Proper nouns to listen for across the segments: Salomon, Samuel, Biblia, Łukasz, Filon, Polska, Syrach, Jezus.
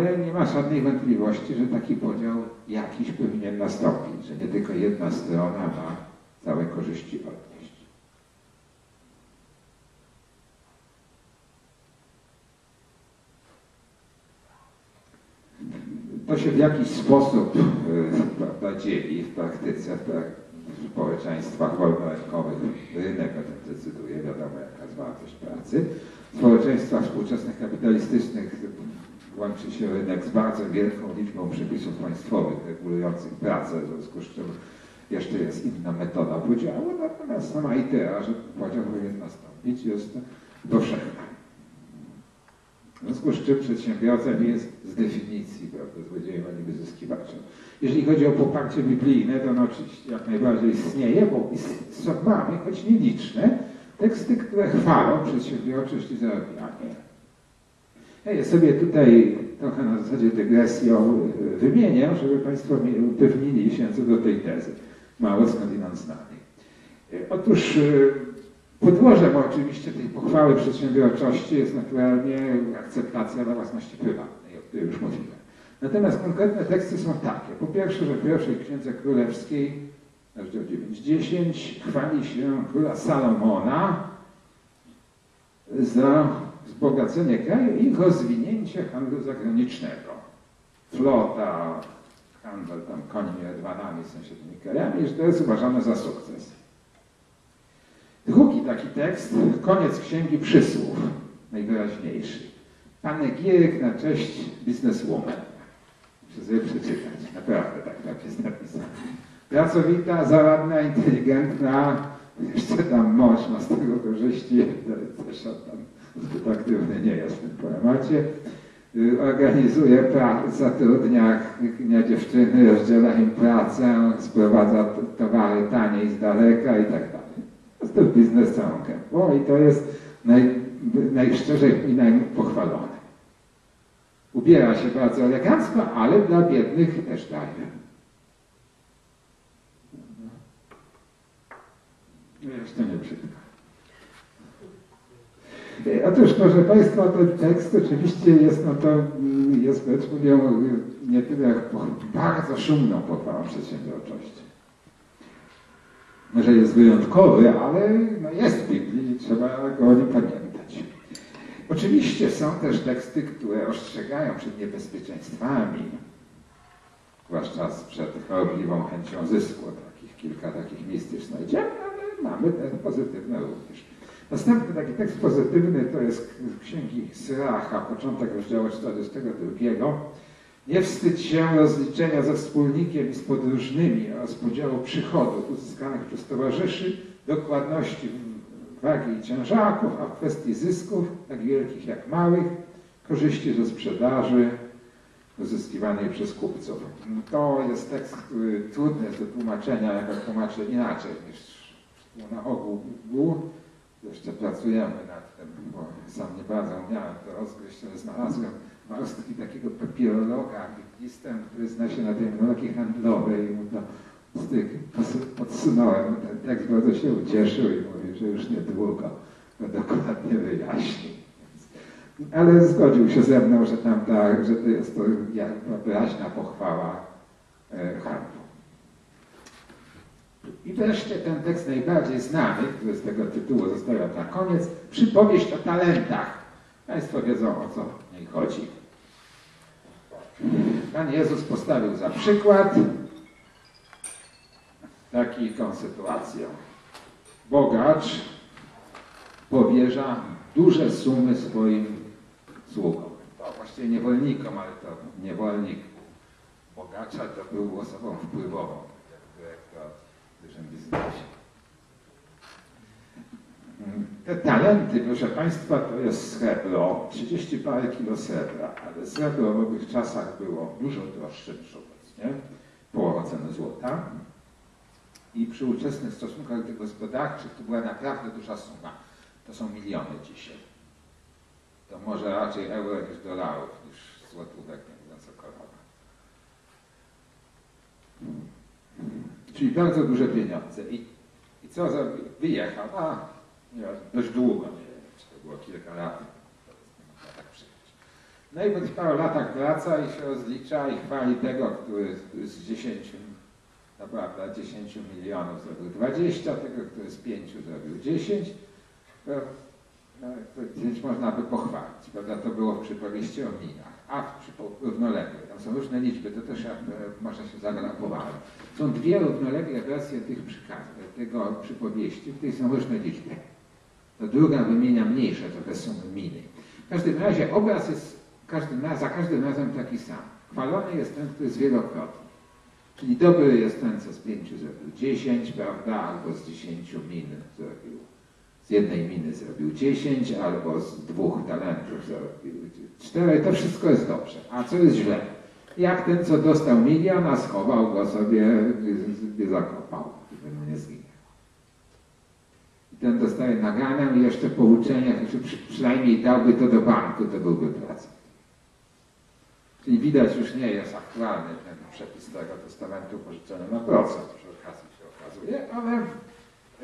ale nie ma żadnej wątpliwości, że taki podział jakiś powinien nastąpić, że nie tylko jedna strona ma całe korzyści odnieść. To się w jakiś sposób dzieli w praktyce, w społeczeństwach wolnorynkowych rynek o tym decyduje, wiadomo jaka jest wartość pracy. W społeczeństwach współczesnych kapitalistycznych łączy się rynek z bardzo wielką liczbą przepisów państwowych regulujących pracę, w związku z czym jeszcze jest inna metoda podziału, natomiast sama idea, że podział powinien nastąpić, jest powszechna. W związku z czym przedsiębiorcem jest z definicji, prawda, złodziejem, a nie wyzyskiwaczem. Jeżeli chodzi o poparcie biblijne, to ono oczywiście jak najbardziej istnieje, bo mamy, choć nieliczne, teksty, które chwalą przedsiębiorczość i zarabianie. Ja je sobie tutaj trochę na zasadzie dygresją wymienię, żeby Państwo upewnili się co do tej tezy, mało skądinąd znanej. Otóż podłożem oczywiście tej pochwały przedsiębiorczości jest naturalnie akceptacja dla własności prywatnej, o której już mówiłem. Natomiast konkretne teksty są takie. Po pierwsze, że w pierwszej Księdze Królewskiej, rozdział 9-10, chwali się króla Salomona za wzbogacenie kraju i rozwinięcie handlu zagranicznego. Flota, handel tam końmi, rydwanami, sąsiednimi krajami, że to jest uważane za sukces. Drugi taki tekst, koniec Księgi Przysłów, najwyraźniejszy. Panegiryk na cześć bizneswoman. Muszę sobie przeczytać, naprawdę tak jest napisane. Pracowita, zaradna, inteligentna, jeszcze tam mąż ma z tego korzyści, też tam zbyt aktywny nie jest w tym poemacie. Organizuje zatrudnia dziewczyny, rozdziela im pracę, sprowadza towary taniej z daleka i tak dalej. To jest biznes całą gębą i to jest najszczerzej i najpochwalone. Ubiera się bardzo elegancko, ale dla biednych też daje. Jeszcze nie brzydko. Otóż, proszę Państwa, ten tekst oczywiście jest, no to jest, mówię, nie tyle jak bardzo szumną pochwałą przedsiębiorczości. Może jest wyjątkowy, ale no jest w Biblii i trzeba go o nim pamiętać. Oczywiście są też teksty, które ostrzegają przed niebezpieczeństwami, zwłaszcza przed chorobliwą chęcią zysku. Kilka takich miejsc już znajdziemy, ale mamy ten pozytywny również. Następny taki tekst pozytywny to jest z Księgi Syracha, początek rozdziału 42. Nie wstydź się rozliczenia ze wspólnikiem i z podróżnymi oraz podziału przychodów uzyskanych przez towarzyszy, dokładności wagi i ciężarków, a w kwestii zysków, tak wielkich jak małych, korzyści ze sprzedaży uzyskiwanej przez kupców. To jest tekst, który trudny jest do tłumaczenia, jak tłumaczę inaczej niż na ogół. Jeszcze pracujemy nad tym, bo sam nie bardzo umiałem to rozgryźć, ale znalazłem warstki takiego papierologa, który zna się na terminologii handlowej i mu to podsunąłem. Ten tekst bardzo się ucieszył i mówi, że już niedługo to dokładnie wyjaśni. Ale zgodził się ze mną, że tam tak, że to jest to wyraźna pochwała handlu. I wreszcie ten tekst najbardziej znany, który z tego tytułu zostawiam na koniec, przypowieść o talentach. Państwo wiedzą, o co w niej chodzi. Pan Jezus postawił za przykład taką sytuację. Bogacz powierza duże sumy swoim sługom. To właściwie niewolnikom, ale to niewolnik bogacza to był osobą wpływową, w dużym biznesie. Te talenty, proszę Państwa, to jest srebro, 30 parę kilo srebra, ale srebro w owych czasach było dużo droższe niż obecnie, połowa ceny złota. I przy ówczesnych stosunkach gospodarczych to była naprawdę duża suma. To są miliony dzisiaj. To może raczej euro niż dolarów, niż złotówek, nie mówiąc o koronach. Czyli bardzo duże pieniądze. I co zrobił? Wyjechał, dość długo, nie wiem, czy to było kilka lat, No i po tych paru latach wraca i się rozlicza i chwali tego, który z 10, naprawdę 10 milionów zrobił 20, tego, który z 5 zrobił 10, to można by pochwalić, prawda? To było w przypowieści o minach, a przy równoległej. Tam są różne liczby, to też można się zagrapować. Są dwie równoległe wersje tych przykazów, tego przypowieści, w których są różne liczby. To druga wymienia mniejsze, to bez sumy miny. W każdym razie obraz jest za każdym razem taki sam. Chwalony jest ten, który jest wielokrotny. Czyli dobry jest ten, co z 5 zrobił 10, prawda, albo z 10 min zrobił. Z jednej miny zrobił 10, albo z 2 talentów zrobił 4. To wszystko jest dobrze. A co jest źle? Jak ten, co dostał milion, a schował go sobie, zakopał, żeby nie zginął. I ten dostaje naganę i jeszcze po uczeniach, przynajmniej dałby to do banku, to byłby procent. Czyli widać, już nie jest aktualny ten przepis tego testamentu pożyczony na procent, przy okazji się okazuje, ale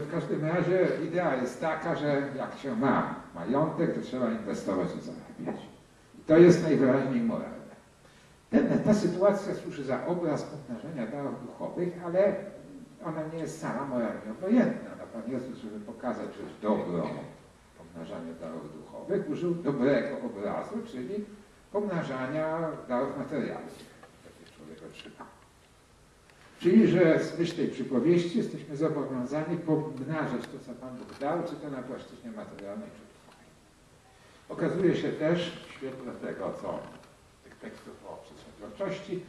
w każdym razie idea jest taka, że jak się ma majątek, to trzeba inwestować i zarabiać. I to jest najwyraźniej moralne. Ta sytuacja służy za obraz pomnażenia darów duchowych, ale ona nie jest sama moralnie obojętna. No, Pan Jezus, żeby pokazać, że jest dobro pomnażania darów duchowych, użył dobrego obrazu, czyli pomnażania darów materialnych, jakie człowiek otrzyma. Czyli, że z myśl tej przypowieści jesteśmy zobowiązani pomnażać to, co Pan Bóg dał, czy to na płaszczyźnie materialnej, czy duchowej. Okazuje się też, w świetle tego, co tych tekstów o przedsiębiorczości,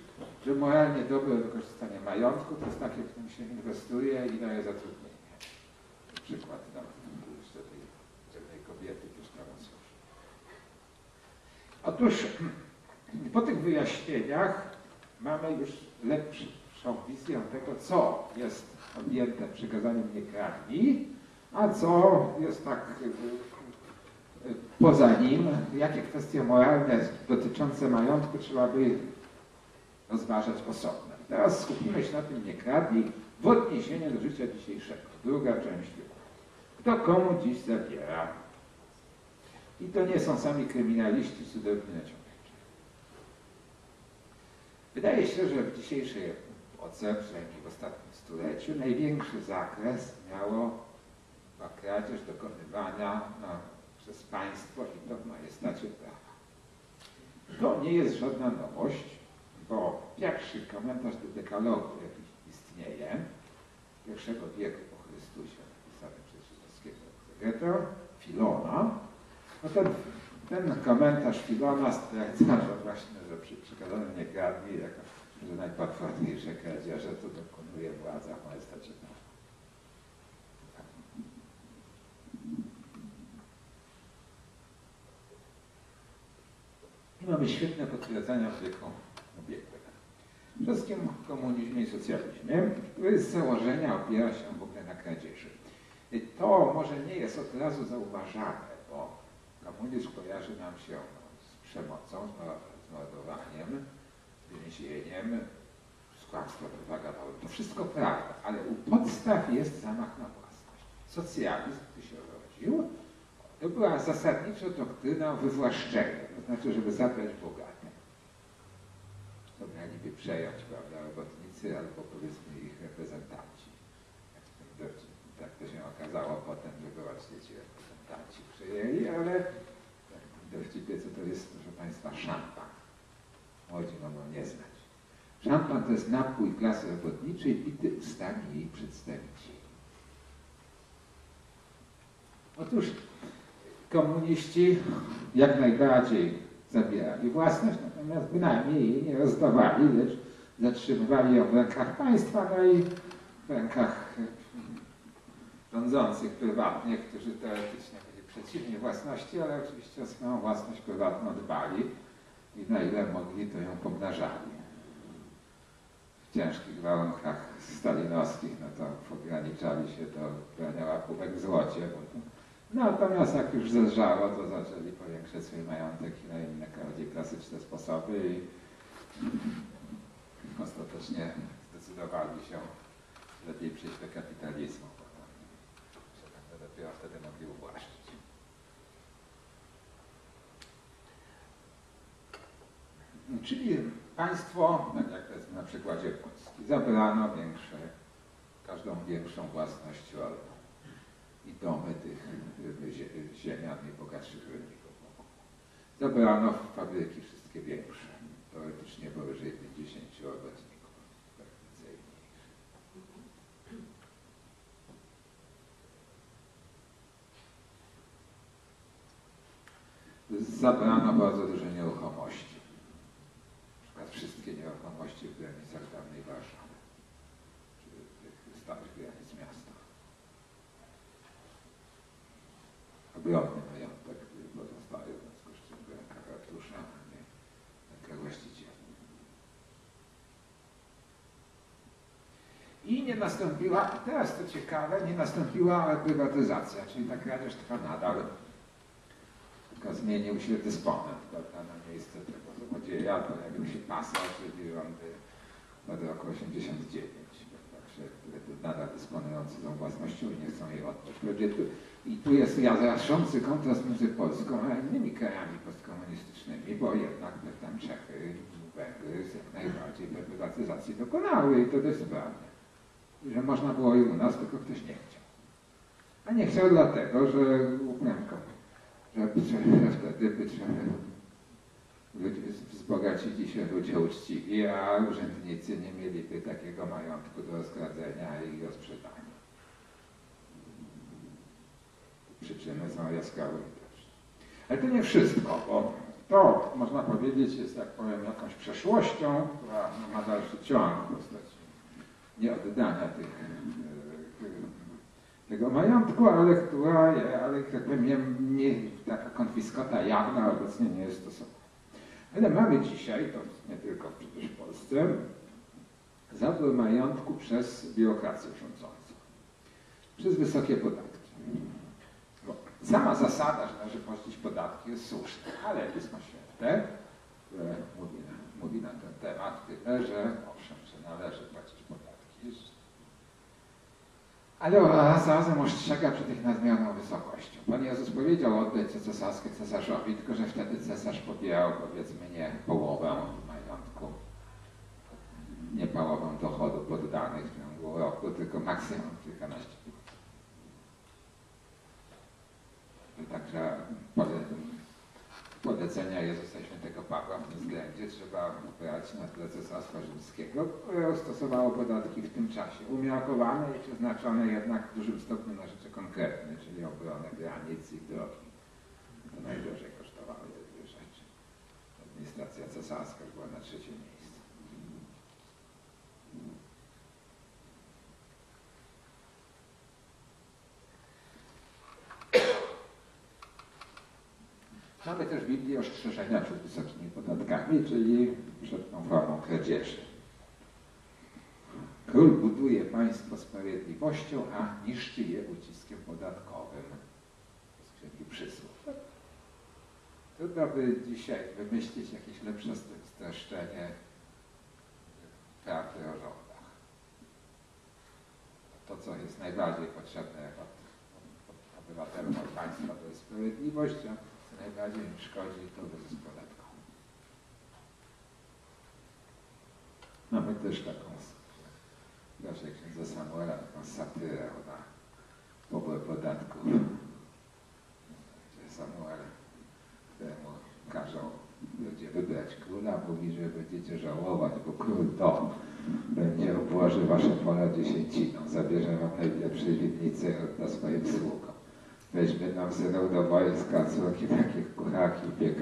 że moralnie dobre wykorzystanie majątku to jest takie, w którym się inwestuje i daje zatrudnienie. Na przykład tam jeszcze tej kobiety, też tam osób. Otóż po tych wyjaśnieniach mamy już lepszą wizję tego, co jest objęte przykazaniem nie kradnij, a co jest tak poza nim, jakie kwestie moralne dotyczące majątku trzeba by rozważać osobno. Teraz skupimy się na tym nie kradnij w odniesieniu do życia dzisiejszego. Druga część. Kto komu dziś zabiera? I to nie są sami kryminaliści, cudowni naciągacze. Wydaje się, że w dzisiejszej epoce, przynajmniej w ostatnim stuleciu, największy zakres miało kradzież dokonywana przez państwo i to w majestacie prawa. To nie jest żadna nowość, bo pierwszy komentarz do dekalogu, jaki istnieje, I wieku po Chrystusie, napisany przez żydowskiego egzegeta Filona, no ten komentarz Filona stwierdza, że właśnie, że przy przekazaniu nie kradnij, że najpotworniejsze kradzieże to dokonuje władza w majestacie prawa. I mamy świetne potwierdzenia w wieku ubiegłym. Przede wszystkim w komunizmie i socjalizmie, który z założenia opiera się w ogóle na kradzieży. I to może nie jest od razu zauważane, bo komunizm kojarzy nam się z przemocą, z mordowaniem, z więzieniem, z kłamstwem propagandowym. To wszystko prawda, ale u podstaw jest zamach na własność. Socjalizm, gdy się rodził, to była zasadniczo doktryna wywłaszczenia, to znaczy, żeby zabrać bogatych. To mieli by przejąć, prawda, robotnicy albo powiedzmy ich reprezentanci. Tak to się okazało potem, że właśnie ci reprezentanci przejęli, ale tak dowcipie, co to jest, proszę Państwa, szampan. Młodzi mogą nie znać. Szampan to jest napój klasy robotniczej bity ustami jej przedstawicieli. Otóż komuniści jak najbardziej zabierali własność, natomiast bynajmniej jej nie rozdawali, lecz zatrzymywali ją w rękach państwa, no i w rękach rządzących prywatnych, którzy teoretycznie byli przeciwni własności, ale oczywiście o swoją własność prywatną dbali i na ile mogli, to ją pomnażali. W ciężkich warunkach stalinowskich, no to ograniczali się do brania łapówek w złocie. Natomiast jak już zeżarło, to zaczęli powiększać swój majątek i na inne bardziej klasyczne sposoby i ostatecznie zdecydowali się lepiej przejść do kapitalizmu, bo tam dopiero wtedy mogli uwłaszczyć. Czyli państwo, tak jak to jest na przykładzie Polski, zabrano każdą większą własność rolną i domy tych ziemian najbogatszych rolników wokół. Zabrano w fabryki wszystkie większe, teoretycznie powyżej 50 robotników, praktycznie mniejszych. Zabrano bardzo dużo nieruchomości. Wszystkie nieruchomości w granicach dawnej Warszawy, czy tych starych granic miasta. Ogromny majątek pozostaje, w związku z czym w rękach artusza, a nie ręka właściciela. I nie nastąpiła, teraz to ciekawe, nie nastąpiła prywatyzacja, czyli ta kradzież trwa nadal. Tylko zmienił się dysponent, prawda, na miejsce tego złodzieja, pojawił się pasa, czyli rządy od roku 89. Także nadal dysponujący tą własnością i nie chcą jej oddać. I tu jest jasny kontrast między Polską a innymi krajami postkomunistycznymi, bo jednak tam Czechy, Węgry jak najbardziej prywatyzacji dokonały i to dość sprawnie. Że można było i u nas, tylko ktoś nie chciał. A nie chciał dlatego, że wzbogacili się ludzie uczciwi, a urzędnicy nie mieliby takiego majątku do rozkradzenia i rozprzedania. Przyczyny są jaskrawe też. Ale to nie wszystko, bo to, można powiedzieć, jest, jak powiem, jakąś przeszłością, która ma dalszy ciąg w postaci nieoddania tego majątku, ale która, jak powiem, taka konfiskata jawna obecnie nie jest stosowana. Ale mamy dzisiaj, to nie tylko przecież w Polsce, zabór majątku przez biurokrację rządzącą, przez wysokie podatki. Bo sama zasada, że należy płacić podatki, jest słuszna, ale Pismo Święte mówi na ten temat tyle, że owszem, że należy płacić podatki, ale zarazem ostrzega przed ich nadmierną wysokością. Pan Jezus powiedział: oddajcie cesarskie cesarzowi, tylko że wtedy cesarz pobierał, powiedzmy, nie połowę majątku, nie połowę dochodu poddanych w ciągu roku, tylko maksimum kilkanaście. Także polecenia Jezusa Świętego Pawła w tym względzie trzeba brać na tle Cesarstwa Rzymskiego, które stosowało podatki w tym czasie umiarkowane i przeznaczone jednak w dużym stopniu na rzeczy konkretne, czyli obronę granic i drogi. To najgorzej kosztowały te dwie rzeczy. Administracja cesarska była na trzecim miejscu. Mamy też w Biblii ostrzeżenia przed wysokimi podatkami, czyli przed tą formą kradzieży. Król buduje państwo sprawiedliwością, a niszczy je uciskiem podatkowym. To jest Księgi Przysłów. Trudno by dzisiaj wymyślić jakieś lepsze streszczenie prawdy o rządach. To, co jest najbardziej potrzebne od obywatelom, od państwa, to jest sprawiedliwość. Najbardziej im szkodzi, to wyzysk podatkowy. Mamy też taką, w naszej księdze Samuela, taką satyrę na pobór podatków. Samuel, któremu każą ludzie wybrać króla, mówi, że będziecie żałować, bo król to będzie obłoży wasze pola dziesięciną, zabierze wam najlepsze winnice dla swoim sługom. Weźmy nam synów do wojska, córki takich kucharki, piekarzy.